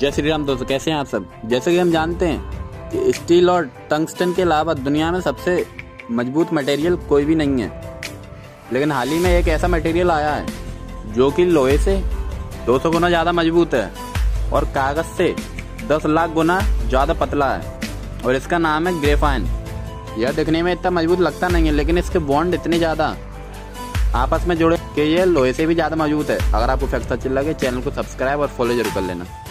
जय श्री राम दोस्तों, कैसे हैं आप सब। जैसे कि हम जानते हैं कि स्टील और टंगस्टन के अलावा दुनिया में सबसे मजबूत मटेरियल कोई भी नहीं है, लेकिन हाल ही में एक ऐसा मटेरियल आया है जो कि लोहे से 200 गुना ज़्यादा मजबूत है और कागज़ से 10 लाख गुना ज़्यादा पतला है और इसका नाम है ग्रेफिन। यह दिखने में इतना मजबूत लगता नहीं है, लेकिन इसके बॉन्ड इतने ज़्यादा आपस में जुड़े कि यह लोहे से भी ज़्यादा मजबूत है। अगर आपको फैक्ट अच्छा लगे चैनल को सब्सक्राइब और फॉलो जरूर कर लेना।